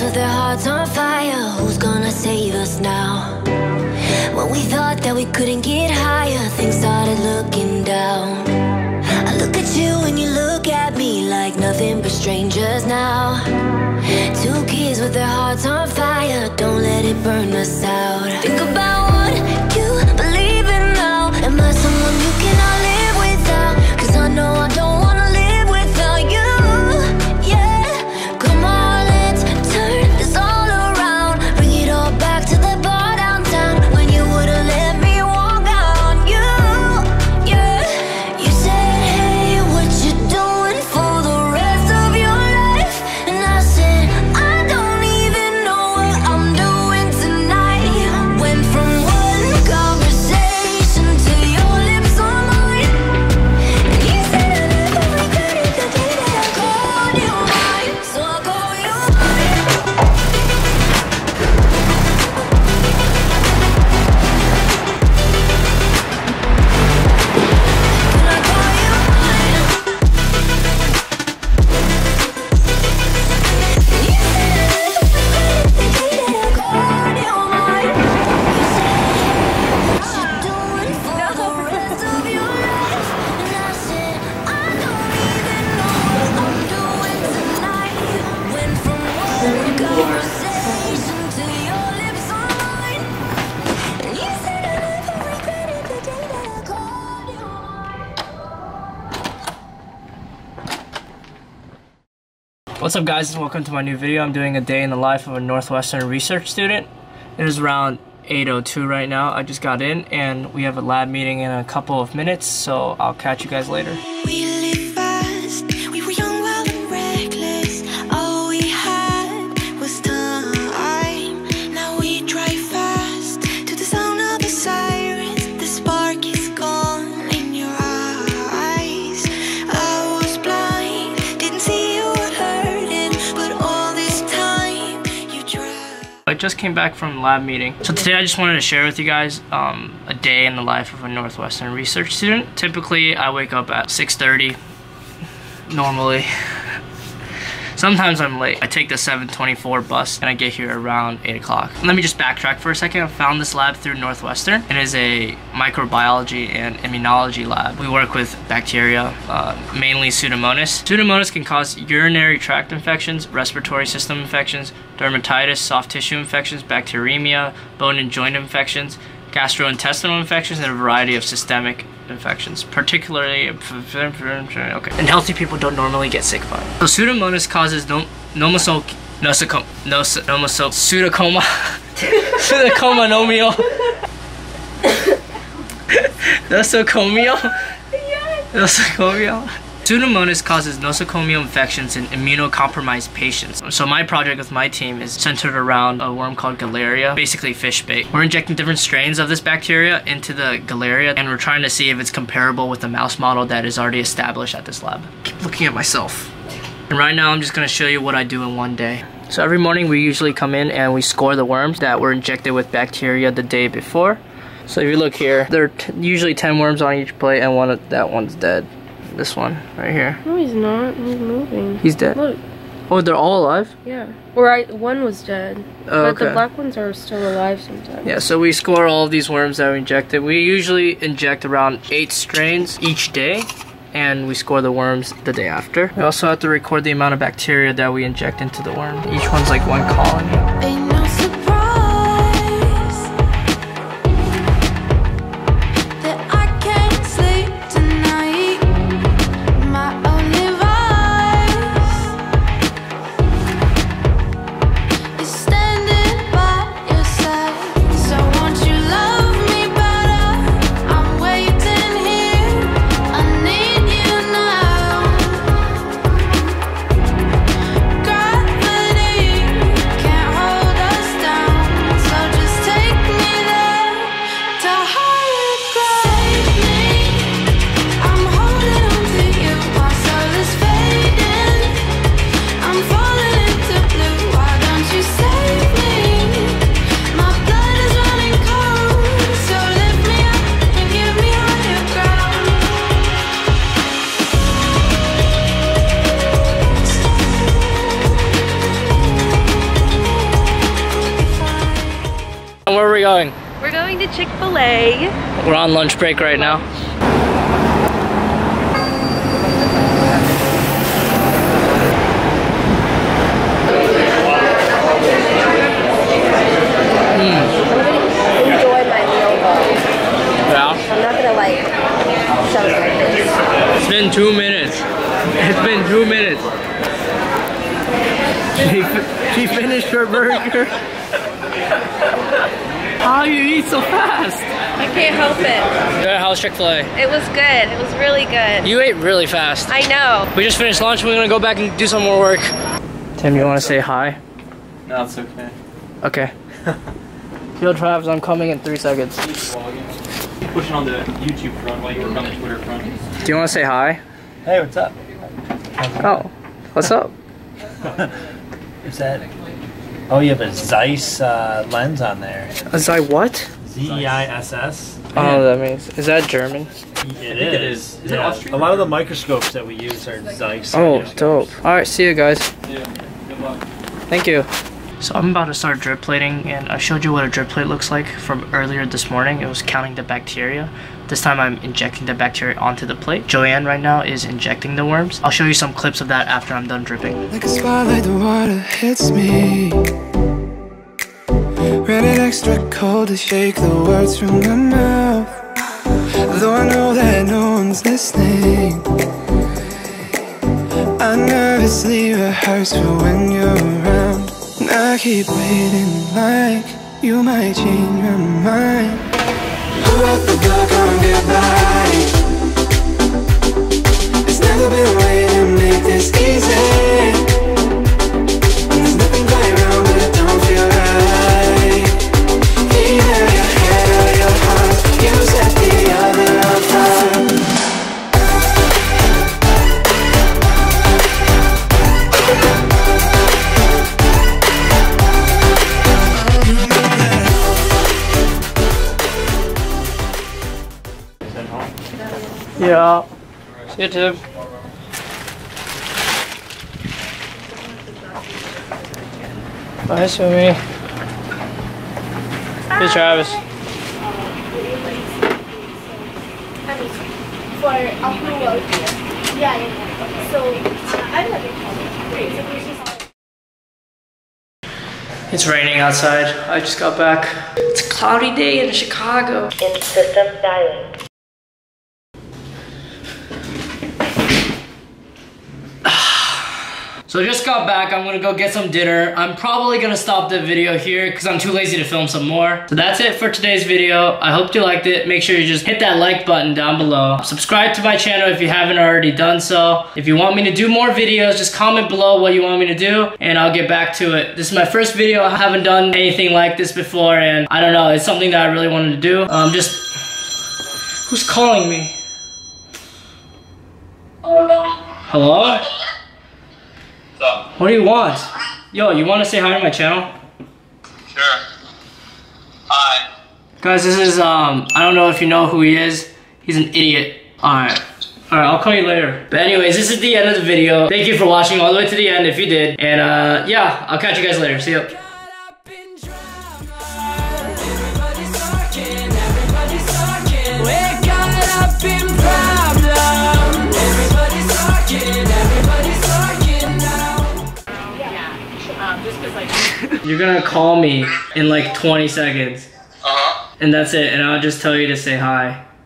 friends with their hearts on fire. Who's gonna save us now? When we thought that we couldn't get higher, things started looking down. I look at you and you look at me like nothing but strangers now. Two kids with their hearts on fire, don't let it burn us out. Think about what you believe in now. Am I someone you cannot live without? Cause I know I don't wanna live without you. Yeah, come on, let's turn this all around. Bring it all back to the bar downtown, when you would've let me walk out on you. Yeah, you said, hey, what you doing for the rest of your life? And I said, I don't even know what I'm doing tonight. Went from one conversation to your lips on mine. And you said, I never regret it, I did it. I called you mine, so I call you mine. Can I call you mine? You said, I never regret it, I did it. I called you mine. You said, what you doing for the rest of your life? And I said, I don't even know what I'm doing tonight. Went from one conversation to your lips on mine. And you said, I never regret it, I did it. I called you mine. What's up guys, and welcome to my new video. I'm doing a day in the life of a Northwestern research student. It is around 8:02 right now. I just got in and we have a lab meeting in a couple of minutes, so I'll catch you guys later. We live fast, we were young, wild and reckless. All we had was time. Now we drive fast to the sound of the sirens. The spark is gone in your eyes. I was blind, didn't see you were hurting, but all this time you tried. I just came back from lab meeting. So today I just wanted to share with you guys a day in the life of a Northwestern research student. Typically, I wake up at 6:30 normally. Sometimes I'm late. I take the 7:24 bus and I get here around 8 o'clock. Let me just backtrack for a second. I found this lab through Northwestern. It is a microbiology and immunology lab. We work with bacteria, mainly Pseudomonas. Pseudomonas can cause urinary tract infections, respiratory system infections, dermatitis, soft tissue infections, bacteremia, bone and joint infections, gastrointestinal infections, and a variety of systemic infections, particularly and healthy people don't normally get sick by it. So Pseudomonas causes nosocomial. Pseudomonas causes nosocomial infections in immunocompromised patients. So my project with my team is centered around a worm called Galleria, basically fish bait. We're injecting different strains of this bacteria into the Galleria, and we're trying to see if it's comparable with the mouse model that is already established at this lab. I keep looking at myself. And right now I'm just gonna show you what I do in one day. So every morning we usually come in and we score the worms that were injected with bacteria the day before. So if you look here, there are usually 10 worms on each plate, and that one's dead. This one right here. No, he's not. He's moving. He's dead. Look. Oh, they're all alive? Yeah. One was dead. Oh, okay. But the black ones are still alive sometimes. Yeah, so we score all of these worms that we injected. We usually inject around 8 strains each day, and we score the worms the day after. We also have to record the amount of bacteria that we inject into the worm. Each one's like one colony. going? We're going to Chick-fil-A. We're on lunch break right now. Enjoy my meal though. Yeah. I'm not gonna like shove it like this. It's been 2 minutes. It's been 2 minutes. She finished her burger. How do you eat so fast? I can't help it. How was Chick-fil-A? It was good. It was really good. You ate really fast. I know. We just finished lunch. We're gonna go back and do some more work. Tim, you wanna say hi? No, it's okay. Okay. Field Travs, I'm coming in 3 seconds. Pushing on the YouTube front while you were on the Twitter front. Do you wanna say hi? Hey, what's up? Oh, what's up? Is that? Oh, you have a Zeiss lens on there. A Zeiss what? Z-I-S-S. Oh, that means, is that German? It is. Is yeah. It a lot of the microscopes that we use are Zeiss. Oh, dope. Alright, see you guys. Yeah, good luck. Thank you. So I'm about to start drip plating, and I showed you what a drip plate looks like from earlier this morning. It was counting the bacteria. This time I'm injecting the bacteria onto the plate. Joanne right now is injecting the worms. I'll show you some clips of that after I'm done dripping. Like a spotlight, the water hits me. Ran it extra cold to shake the words from my mouth. Though I know that no one's listening, I nervously rehearse for when you're around. I keep waiting like you might change my mind. Pull out the book on goodbye. There's never been a way to make this easy. There's nothing quite wrong, but it don't feel right. Either your head or your heart, you set the other on fire. Yeah. See you, Tim. Bye, Sumi. Hey, Travis. It's raining outside. I just got back. It's a cloudy day in Chicago. In system dialing. So I just got back, I'm gonna go get some dinner. I'm probably gonna stop the video here because I'm too lazy to film some more. So that's it for today's video. I hope you liked it. Make sure you just hit that like button down below. Subscribe to my channel if you haven't already done so. If you want me to do more videos, just comment below what you want me to do and I'll get back to it. This is my first video. I haven't done anything like this before and I don't know, it's something that I really wanted to do. Who's calling me? Hello? What do you want? Yo, you want to say hi to my channel? Sure. Hi. Guys, this is, I don't know if you know who he is. He's an idiot. Alright, I'll call you later. But anyways, this is the end of the video. Thank you for watching all the way to the end if you did. And yeah, I'll catch you guys later. See ya. You're gonna call me in like 20 seconds. And that's it, and I'll just tell you to say hi.